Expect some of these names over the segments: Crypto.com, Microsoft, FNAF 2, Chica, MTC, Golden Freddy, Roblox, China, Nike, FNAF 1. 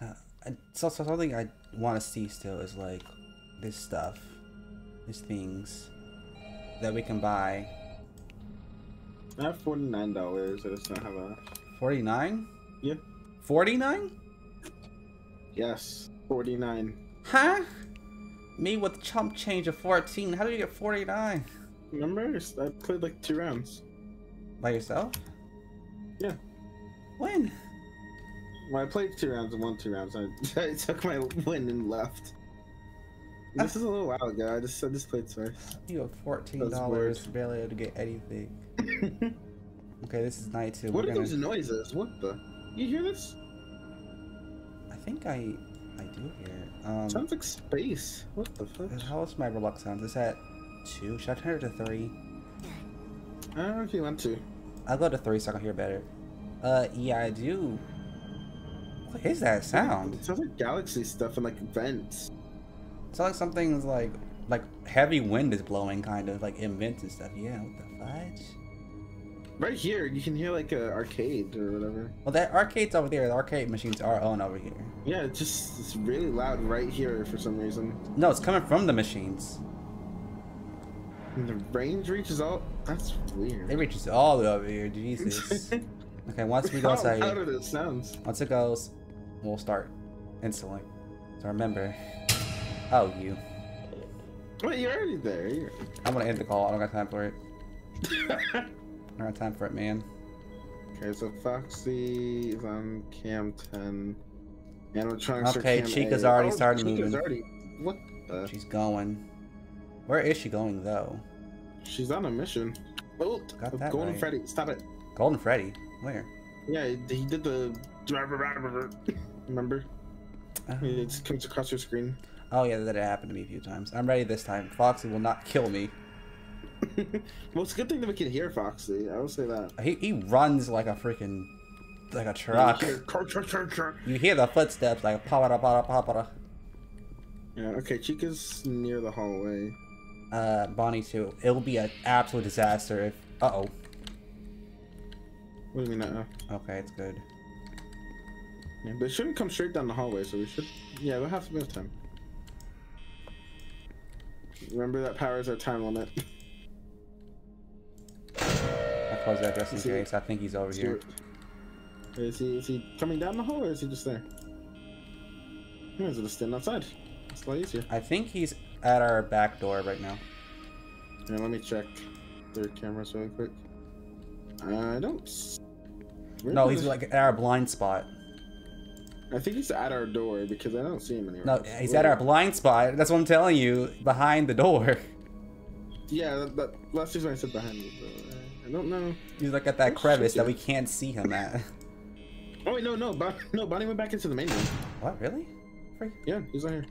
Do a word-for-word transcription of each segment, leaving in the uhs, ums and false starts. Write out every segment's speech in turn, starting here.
Uh, it's also something I want to see still is like this stuff, these things that we can buy. They're forty-nine dollars. I just don't have a forty-nine. Yeah. Forty-nine. Yes, forty-nine. Huh? Me with chump change of fourteen. How did you get forty-nine? Remember, I played like two rounds. By yourself? Yeah. When? Well, I played two rounds and won two rounds. I, I took my win and left. And this uh, is a little while ago. I just I just played twice. You have fourteen dollars, barely able to get anything. Okay, this is night two. What We're are gonna... those noises? What the? You hear this? I think I I do hear it. Um, sounds like space. What the fuck? How else my Roblox sounds? Is that two? Should I turn it to three? I don't know if you want to. I'll go to three so I can hear better. Uh, yeah, I do. What is that sound? It sounds like galaxy stuff and like vents. It sounds like something's like like heavy wind is blowing, kind of like in vents and stuff. Yeah, what the fudge? Right here, you can hear like a arcade or whatever. Well, that arcade's over there. The arcade machines are on over here. Yeah, it's just it's really loud right here for some reason. No, it's coming from the machines. And the range reaches all. That's weird. It reaches all the way over here. Jesus. Okay, once we go outside, how loud it sounds. Once it goes, we'll start instantly. So remember. Oh, you. Wait, you're already there. You're... I'm gonna end the call. I don't got time for it. I don't got time for it, man. Okay, so Foxy is on cam ten. Animatronics. Okay, cam Chica's eight. already oh, started Chica's moving. Already... What the? She's going. Where is she going though? She's on a mission. Oh, got that Golden right. Freddy, stop it. Golden Freddy. Where? Yeah, he did the. Remember? Oh. It comes across your screen. Oh yeah, that happened to me a few times. I'm ready this time. Foxy will not kill me. Well, it's a good thing that we can hear Foxy. I will say that. He he runs like a freaking, like a truck. You hear, car, car, car, car. You hear the footsteps like pa-da pa-da pa-da. Yeah. Okay, Chica's near the hallway. Uh, Bonnie too. It will be an absolute disaster if. Uh oh. What do you mean now? Okay, it's good. Yeah, but it shouldn't come straight down the hallway, so we should... Yeah, we'll have to move time. Remember that power is our time limit. I closed that just in case. I think he's over here. Is he, is he coming down the hall, or is he just there? Or is he just standing outside? It's a lot easier. I think he's at our back door right now. Here, let me check their cameras really quick. I don't... Where no, he's like at our blind spot. I think he's at our door because I don't see him anywhere. No, he's Where? at our blind spot. That's what I'm telling you. Behind the door. Yeah, that, that, last year when I said behind the door. I don't know. He's like at that Where crevice that we can't see him at. Oh wait, no, no. Bo no, Bonnie went back into the main room. What, really? Freak. Yeah, he's right here.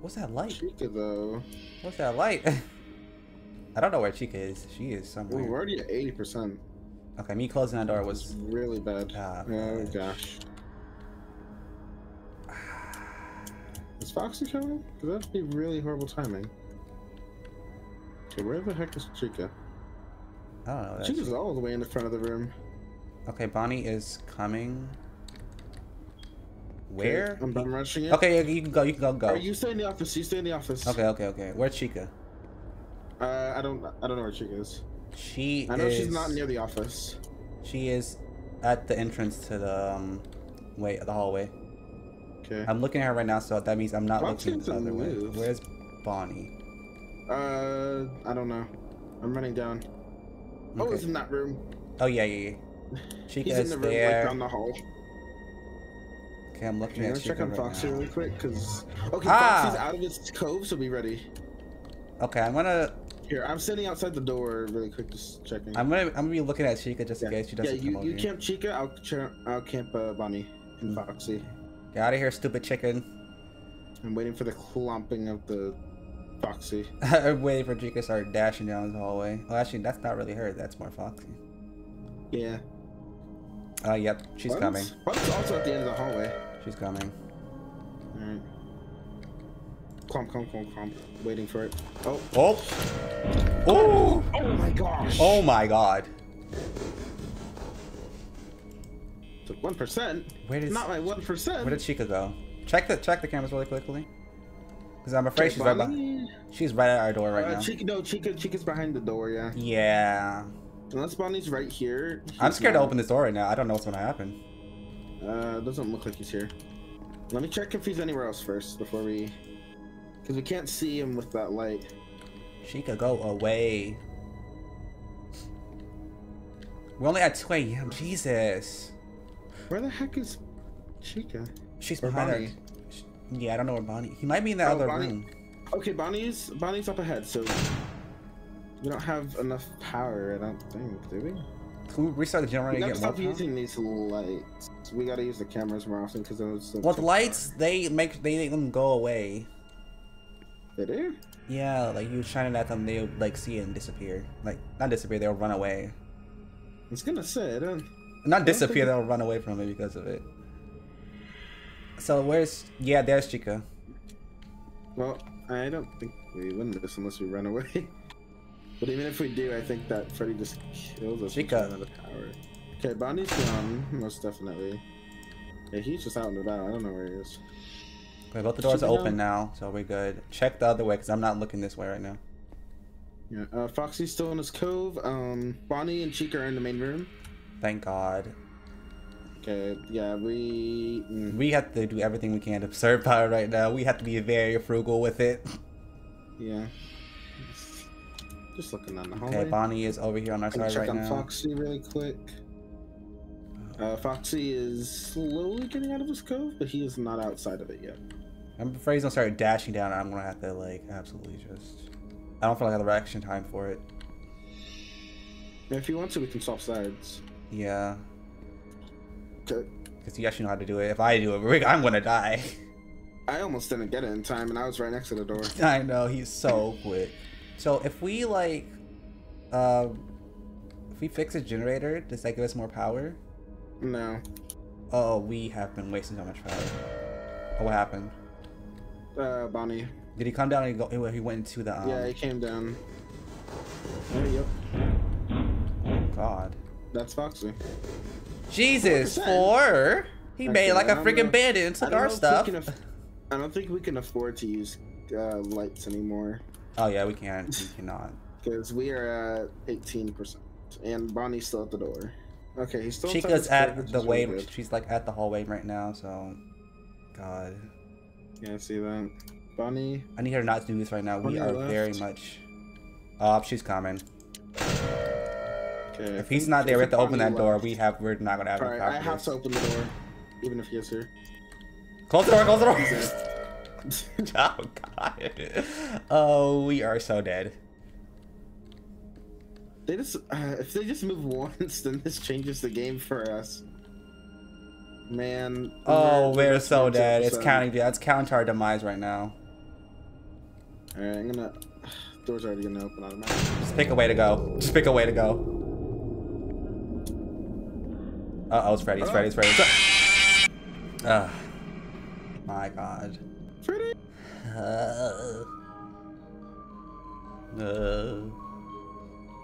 What's that light? Chica, though. What's that light? I don't know where Chica is. She is somewhere. Ooh, we're already at eighty percent. Okay, me closing that door that was... really bad. Ah, oh, gosh. Is Foxy coming? Because that'd be really horrible timing. Okay, where the heck is Chica? I don't know. Chica's all the way in the front of the room. Okay, Bonnie is coming. Where? Okay, I'm done rushing it. Okay, you can go, you can go, go. Right, you stay in the office, you stay in the office. Okay, okay, okay. Where's Chica? Uh, I don't, I don't know where Chica is. She I know is, she's not near the office. She is at the entrance to the, um, way, the hallway. Okay. I'm looking at her right now, so that means I'm not Foxy looking the other move. way. Where's Bonnie? Uh, I don't know. I'm running down. Okay. Oh, it's in that room. Oh, yeah, yeah, yeah. Chica He's is in the room, like, down the hall. Okay, I'm looking okay, at let's Chica check on right Foxy now. really quick, cause... Okay, ah! Foxy's out of its cove, so be ready. Okay, I'm gonna... Here, I'm sitting outside the door really quick, just checking. I'm gonna, I'm gonna be looking at Chica just yeah. in case she doesn't yeah, you, come over you camp here. Chica, I'll, I'll camp uh, Bonnie and Foxy. Get out of here, stupid chicken. I'm waiting for the clomping of the Foxy. I'm waiting for Chica to start dashing down the hallway. Well, actually, that's not really her, that's more Foxy. Yeah. Oh, uh, yep, she's Buns? coming. Buns also at the end of the hallway. She's coming. Alright. Clump, clump, clump, clump. Waiting for it. Oh. Oh. Oh. Oh my gosh. Oh my god. Took one percent. Where did not my one percent? Where did Chica go? Check the check the cameras really quickly. Cause I'm afraid she's right, by, she's right at our door right uh, now. Chica, no, Chica, Chica's behind the door, yeah. Yeah. Unless Bonnie's right here. I'm scared not. to open this door right now. I don't know what's gonna happen. Uh, doesn't look like he's here. Let me check if he's anywhere else first before we, cause we can't see him with that light. Chica, go away. We're only at two a.m. Jesus. Where the heck is Chica? She's or behind Bonnie. Her. Yeah, I don't know where Bonnie. He might be in that oh, other Bonnie. room. Okay, Bonnie's Bonnie's up ahead, so we don't have enough power. I don't think, do we? Can we restart the generator? We gotta stop using these lights. We gotta use the cameras more often because those. Well, the lights power. they make they make them go away. They do? Yeah, like you shine it at them, they like see it and disappear. Like not disappear, they'll run away. I was gonna say, I don't. Not I don't disappear, they'll run away from it because of it. So where's... Yeah, there's Chica. Well, I don't think we win this unless we run away. But even if we do, I think that Freddy just kills us. Chica. Out of power. Okay, Bonnie's gone, most definitely. Yeah, he's just out and about. I don't know where he is. Okay, both the doors are open now, so we're good. Check the other way, because I'm not looking this way right now. Yeah, uh, Foxy's still in his cove. Um, Bonnie and Chica are in the main room. Thank God. Okay, yeah, we... Mm. We have to do everything we can to preserve power right now. We have to be very frugal with it. Yeah. Just looking down the hallway. Okay, Bonnie is over here on our side right now. Check on Foxy really quick. Uh, Foxy is slowly getting out of his cove, but he is not outside of it yet. I'm afraid he's gonna start dashing down and I'm gonna have to, like, absolutely just... I don't feel like I have the reaction time for it. If you want to, we can swap sides. Yeah. Okay. Because you actually know how to do it. If I do it, I'm gonna die. I almost didn't get it in time, and I was right next to the door. I know, he's so quick. So if we like, uh, if we fix a generator, does that give us more power? No. Oh, we have been wasting so much power. Oh, what happened? Uh, Bonnie. Did he come down? And go? He went into the. Um... Yeah, he came down. There you go. Oh God. That's Foxy. Jesus, four. He okay, made like a freaking bandit and took our stuff. I don't think we can afford to use uh, lights anymore. Oh yeah, we can't. We cannot. Because we are at eighteen percent, and Bonnie's still at the door. Okay, he's still. Chica's at the way. Really she's like at the hallway right now. So, God. Yeah, I see that. Bonnie. I need her not to do this right now. Bonnie we are left. very much. Oh, she's coming. Okay, if he's not there, we have to open that left. door. We have, we're not gonna have. All right, I have to open the door, even if he is here. Close the door. Close the door. Oh God. Oh, we are so dead. They just, uh, if they just move once, then this changes the game for us. Man. Oh, we're, we're so dead. It's counting. That's counting to our demise right now. All right, I'm gonna. Door's already gonna open automatically. Just pick a way to go. Just pick a way to go. Uh oh, it's Freddy, it's Freddy, it's Freddy. It's Freddy. Uh, my God. Freddy! Uh, uh,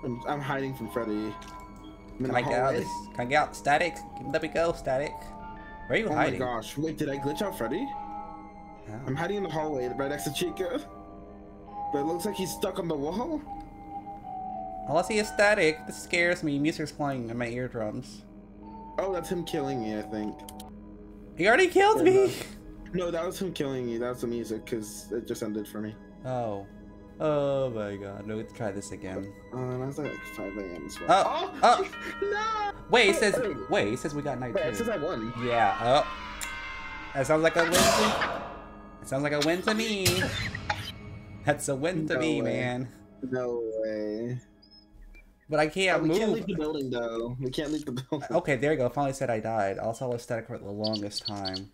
I'm, I'm hiding from Freddy. Can I get out of this? Can I get out? Static? Let me go, Static. Where are you oh hiding? Oh my gosh, wait, did I glitch out Freddy? Oh. I'm hiding in the hallway right next to Chica. But it looks like he's stuck on the wall. Unless he is Static, this scares me. Music's playing in my eardrums. Oh, that's him killing me, I think. He already killed oh, me! No. no, that was him killing me. That was the music, because it just ended for me. Oh. Oh my God. No, let's try this again. Um, that's like five a m as well. Oh! Oh! Oh. No! Wait, it says- Wait, it says we got night two. It says I won. Yeah, oh. That sounds like a win to- It sounds like a win to me. That's a win to no me, way. man. No way. But I can't oh, we move. We can't leave the building, though. We can't leave the building. Okay, there you go. Finally said I died. Also, I was static for the longest time.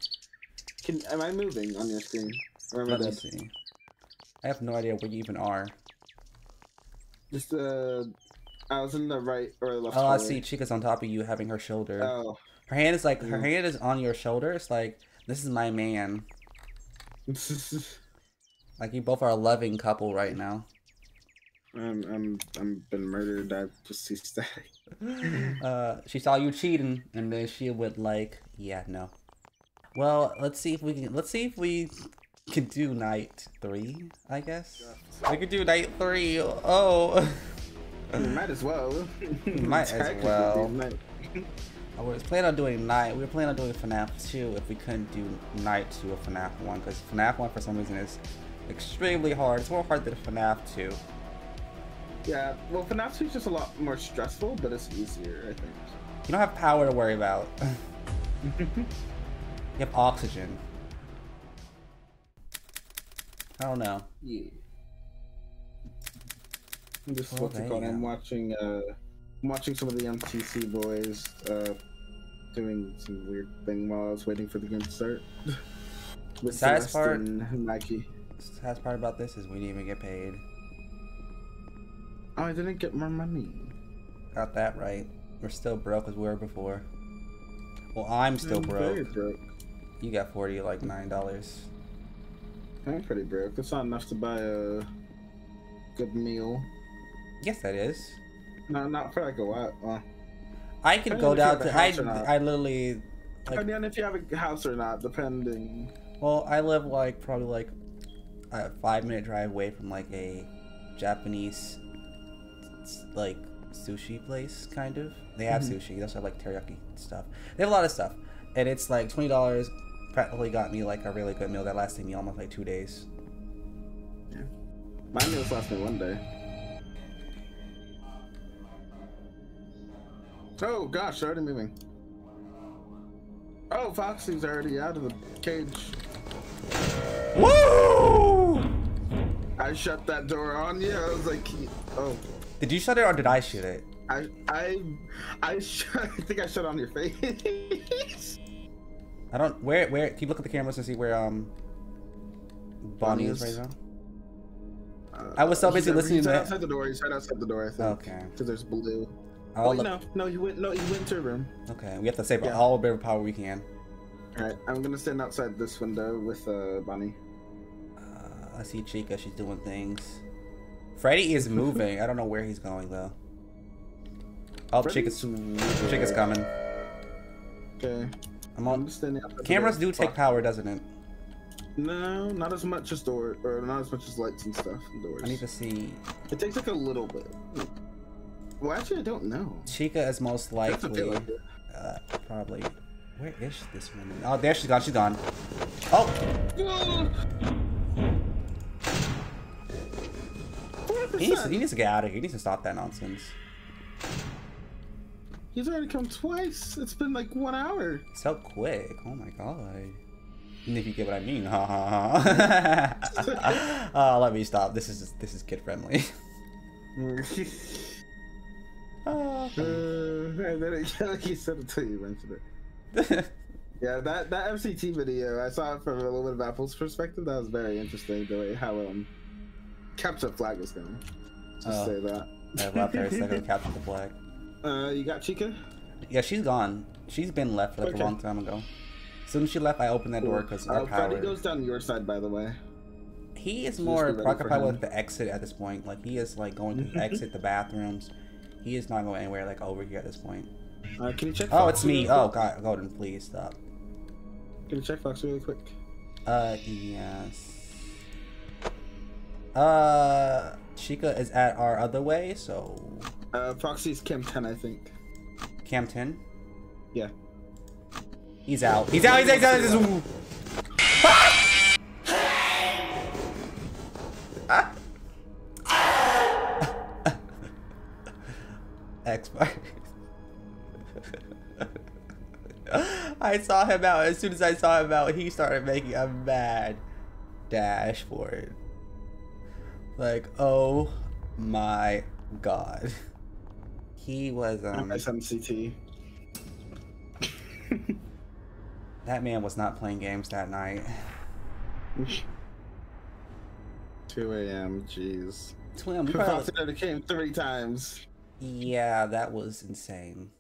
Can, am I moving on your screen? Or am Let I me see. I have no idea where you even are. Just, uh... I was in the right or left. Oh, I see. Chica's on top of you, having her shoulder. Oh. Her hand is like... Mm. Her hand is on your shoulder. It's like, this is my man. Like, you both are a loving couple right now. I'm I'm I'm been murdered. I just ceased that. uh, she saw you cheating, and then she went like, "Yeah, no." Well, let's see if we can. Let's see if we can do night three. I guess we could do night three. Oh, we might as well. We might as well. I was planning on doing night. We were planning on doing FNAF two if we couldn't do night two of FNAF one, because FNAF one for some reason is extremely hard. It's more hard than FNAF two. Yeah, well, FNAF two is just a lot more stressful, but it's easier, I think. You don't have power to worry about. You have oxygen. I don't know. Yeah. I'm just oh, what's it called? I'm watching. Uh, I'm watching some of the M T C boys uh, doing some weird thing while I was waiting for the game to start. With saddest part, Nike. Saddest part about this is we didn't even get paid. Oh, I didn't get more money. Got that right. We're still broke as we were before. Well, I'm still I'm broke. Very broke. You got forty, like nine dollars. I'm pretty broke. That's not enough to buy a good meal. Yes, that is. No, not for like a while. Well, I could go down to. I I literally. Like, depending on if you have a house or not, depending. Well, I live like probably like a five minute drive away from like a Japanese like sushi place, kind of. They have mm-hmm. sushi. They also have like teriyaki stuff. They have a lot of stuff, and it's like twenty dollars. Practically got me like a really good meal. That lasted me almost like two days. Yeah, my meals last me one day. Oh gosh, they're already moving. Oh, Foxy's already out of the cage. Woo! I shut that door on you. I was like, oh. Did you shut it or did I shoot it? I I I, shut, I think I shut on your face. I don't. Where where? Can you look at the cameras and see where um Bonnie is right now? Uh, I was so busy listening to that. He's right outside the door. He's right outside the door. I think. Okay. Because there's blue. Oh no, no, you went. No, you went to your room. Okay, we have to save yeah. all bit of power we can. All right, I'm gonna stand outside this window with uh, Bonnie. Uh, I see Chica. She's doing things. Freddy is moving. I don't know where he's going though. Oh, Freddy's Chica's, Chica's coming. Okay. I'm on. I'm standing outside. Cameras do take power, doesn't it? No, not as much as door, or not as much as lights and stuff. And doors. I need to see. It takes like a little bit. Well, actually, I don't know. Chica is most likely, like uh, probably. Where is this woman? Oh, there she's gone. She's gone. Oh! He needs, to, he needs to get out of here. He needs to stop that nonsense. He's already come twice. It's been like one hour. So quick. Oh my god. If you get what I mean. Ha ha ha. Oh, let me stop. This is this is kid friendly. Uh, then it, like you said until you mentioned it. Yeah, that that M C T video, I saw it from a little bit of Apple's perspective. That was very interesting, the way how um capture flag was going. Just oh, say that. I love her second capture the flag. Uh, you got Chica? Yeah, she's gone. She's been left like okay. a long time ago. As soon as she left, I opened that cool. door because our uh, power. Freddy goes down your side, by the way. He is more preoccupied with the exit at this point. Like he is like going to the exit, the bathrooms. He is not going anywhere like over here at this point. Uh, can you check? Fox oh, it's me. Oh god, Golden, please stop. Can you check Fox really quick? Uh, yes. Uh, Chica is at our other way, so. Uh, Foxy's Cam ten, I think. Cam ten. Yeah. He's out. He's out. He's out. He's out. Ah! Expired. I saw him out. As soon as I saw him out, he started making a mad dash for it. Like, oh my god. He was um S M C T. That man was not playing games that night. two A M Jeez. two A M Probably came three times. Yeah, that was insane.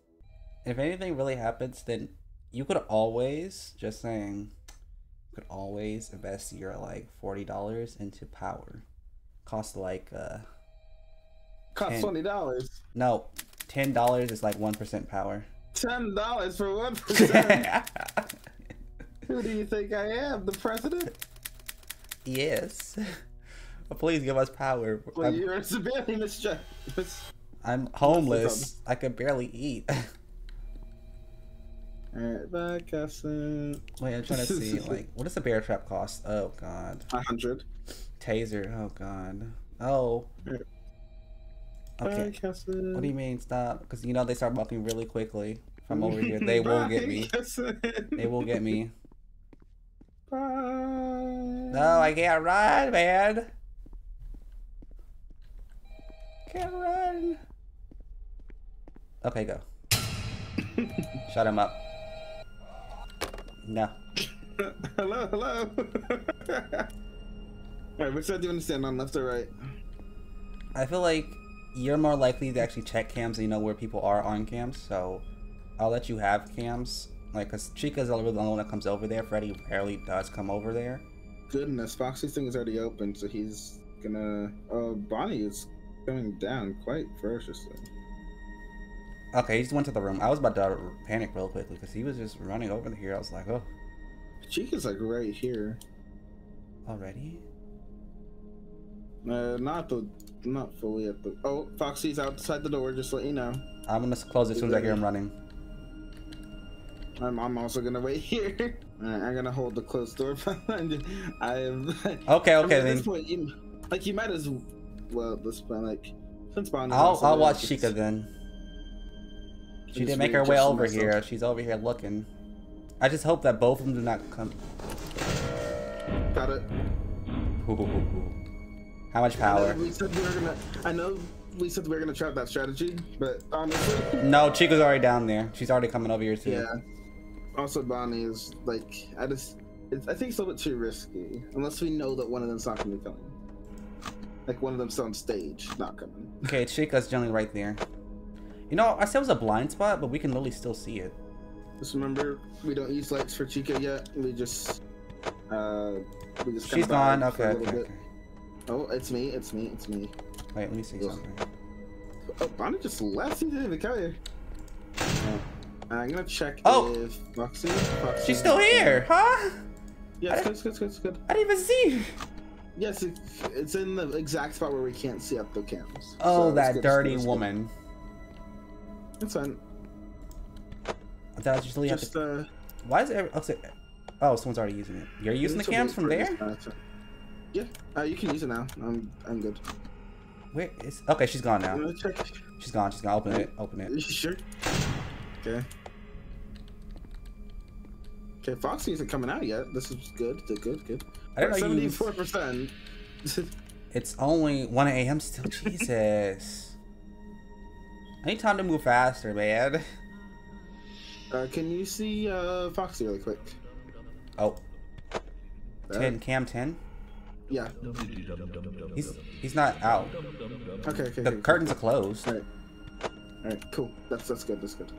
If anything really happens, then you could always, just saying, you could always invest your like forty dollars into power. Cost like uh Costs twenty dollars. No, ten dollars is like one percent power. Ten dollars for one percent. Who do you think I am, the president? Yes. Please give us power. Well, I'm, you're severely mischievous. I'm homeless. I could barely eat. Alright, bye, Casson. Wait, I'm trying to see, like, what does a bear trap cost? Oh, God. A hundred. Taser. Oh, God. Oh. Right. Okay. Bye, what do you mean, stop? Because, you know, they start walking really quickly from over here. They bye, will get me. Casson. They will get me. Bye. No, I can't run, man. Can't run. Okay, go. Shut him up. No. Hello, hello. Alright, which side do you want to stand on, left or right? I feel like you're more likely to actually check cams and you know where people are on cams, so I'll let you have cams. Like, because Chica's the only one that comes over there. Freddy rarely does come over there. Goodness, Foxy's thing is already open, so he's gonna... Oh, uh, Bonnie is coming down quite ferociously. Okay, he just went to the room. I was about to panic real quickly because he was just running over here. I was like, oh. Chica's like right here. Already? Uh, not the, not fully at the... Oh, Foxy's outside the door, just to let you know. I'm gonna close it as soon as I hear him running. I'm, I'm also gonna wait here. Alright, I'm gonna hold the closed door behind you. I am... Okay, okay, I mean, then. At this point, you, like, you might as well... This point, like... Since Bond I'll, also, I'll like, watch Chica then. She didn't make her way over here. She's over here looking. I just hope that both of them do not come. Got it. Ooh. How much power? I know we said we were gonna, I know we said we were gonna trap that strategy, but honestly. No, Chica's already down there. She's already coming over here too. Yeah. Also, Bonnie is like, I just, it's, I think it's a little bit too risky. Unless we know that one of them's not gonna be coming. Like one of them's on stage, not coming. Okay, Chica's generally right there. You know, I said it was a blind spot, but we can literally still see it. Just remember, we don't use lights for Chica yet. We just, uh, we just. She's gone. Okay. okay, okay. Oh, it's me. It's me. It's me. Wait, let me see Ooh. something. Oh, Bonnie just left. He didn't even come here. Oh. I'm gonna check oh. if Foxy. Foxy She's still here, huh? Yeah, it's good, it's good, it's good, it's good. I didn't even see you. Yes, it, it's in the exact spot where we can't see up the cams. Oh, so that good, dirty it's good, it's good. woman. That's fine. That's usually just to... uh. Why is it? Oh, someone's already using it. You're using the cams from there? It. Yeah. Uh, you can use it now. I'm. I'm good. Where is? Okay, she's gone now. She's gone. She's gone. Open it. Open it. Are you sure? Okay. Okay. Foxy isn't coming out yet. This is good. Good. Good. Good. I don't know. Seventy-four percent. It's only one A M still. Jesus. I need time to move faster, man. Uh, can you see uh, Foxy really quick? Oh. Uh, ten, cam ten? Yeah. He's he's not out. Okay, okay. The okay, curtains okay. are closed. Alright, Alright, cool. That's that's good, that's good.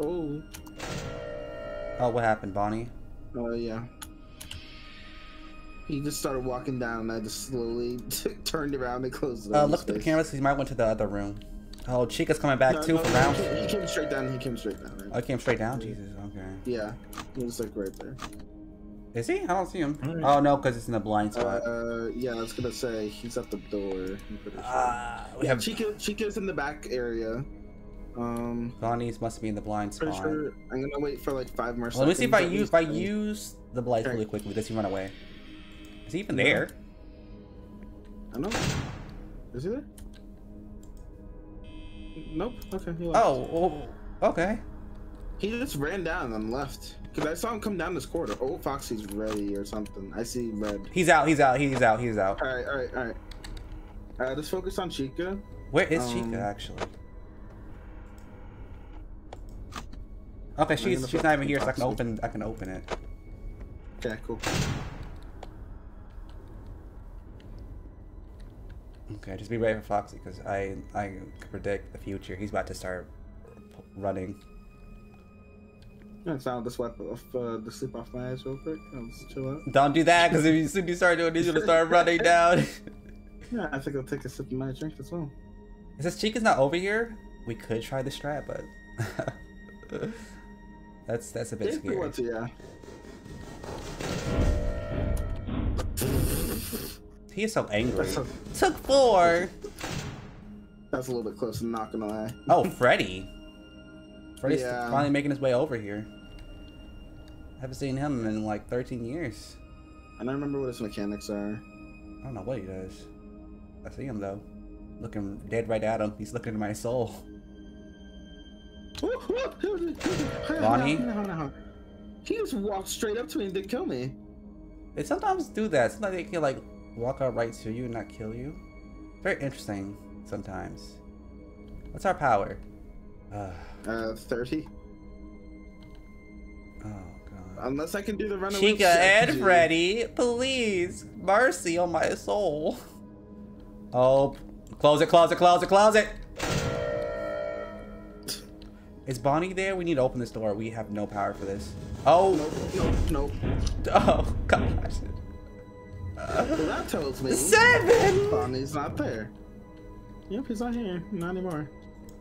Oh. Oh, what happened, Bonnie? Oh, uh, yeah. He just started walking down and I just slowly turned around and closed the Uh, Look at the cameras, he might went to the other room. Oh, Chica's coming back no, too no, for round. He, he came straight down. He came straight down. Right? Oh, he came straight down. Jesus. Okay. Yeah, he was like right there. Is he? I don't see him. Right. Oh no, because it's in the blind spot. Uh, uh, yeah, I was gonna say he's at the door. I'm pretty sure. Uh, we yeah, have Chica. Chica's in the back area. Um, Bonnie's must be in the blind spot. Sure. I'm gonna wait for like five more. Well, let me see if I use if I use the blight really quickly. Does he run away? Is he even no. there? I don't know. Is he there? Nope. Okay. He left. Oh, oh. Okay. He just ran down and left. Cause I saw him come down this corridor. Oh, Foxy's ready or something. I see red. He's out. He's out. He's out. He's out. All right. All right. All right. Uh, let's focus on Chica. Where is um, Chica actually? Okay, she's she's not even here, so I can open I can open it. Okay. Cool. Okay, just be ready for Foxy, because I I can predict the future. He's about to start running. I'm gonna sound the sweat off, uh, the sleep off my eyes real quick. I'll just chill out. Don't do that, because as soon as you start doing this, you're gonna start running down. Yeah, I think I'll take a sip of my drink as well. Since Chica's not over here, we could try the strat, but that's that's a bit if scary. We want to, yeah. He is so angry. A, Took four. That's a little bit close. I'm not gonna lie. Oh, Freddy. Freddy's yeah. finally making his way over here. I haven't seen him in like thirteen years. I don't remember what his mechanics are. I don't know what he does. I see him though. Looking dead right at him. He's looking at my soul. Bonnie? No, no, no. He just walked straight up to me and didn't kill me. They sometimes do that. Sometimes they can like walk out right to you and not kill you. Very interesting sometimes. What's our power? Uh, uh thirty. Oh god. Unless I can do the runaway. Chica and Freddy, please, mercy on my soul. Oh, close it, close it, close it, close it. Is Bonnie there? We need to open this door. We have no power for this. Oh. Nope, nope, nope. Oh gosh. Uh, well, that tells me seven. Bonnie's not there. Yep, he's not here. Not anymore.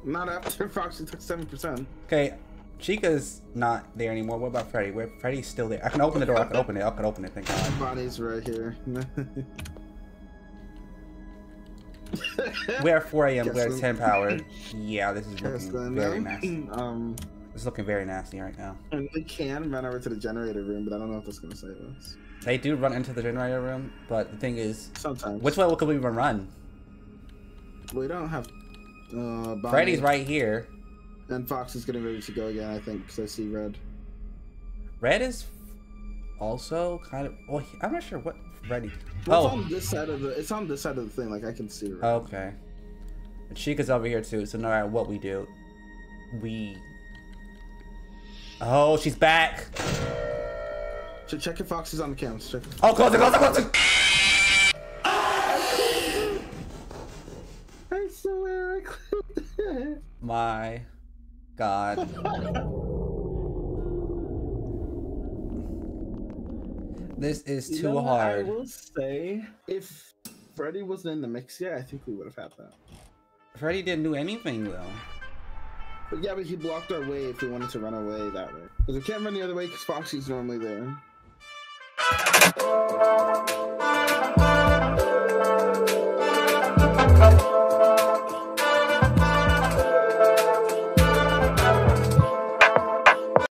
Not after Foxy took seven percent. Okay, Chica's not there anymore. What about Freddy? Where Freddy's still there? I can open the door. I can open it. I can open it. Thank God. Bonnie's right here. We're at four A M We're at ten power. Yeah, this is looking very nasty. Um, it's looking very nasty right now. And we can run over to the generator room, but I don't know if that's gonna save us. They do run into the generator room, but the thing is, sometimes which way could we even run? We don't have. Uh, Freddy's right here. And Fox is getting ready to go again, I think, because I see Red. Red is also kind of. Well, he, I'm not sure what Freddy. Well, oh, it's on this side of the. It's on this side of the thing. Like I can see Red. Okay. And Chica's over here too. So no matter what we do, we. Oh, she's back. So check if Fox is on the cams. Check. Oh, close it! Close it! Close it! My God. This is too you know hard. I will say, if Freddy wasn't in the mix, yeah, I think we would have had that. Freddy didn't do anything though. But yeah, but he blocked our way if we wanted to run away that way. Because we can't run the other way because Foxy's normally there.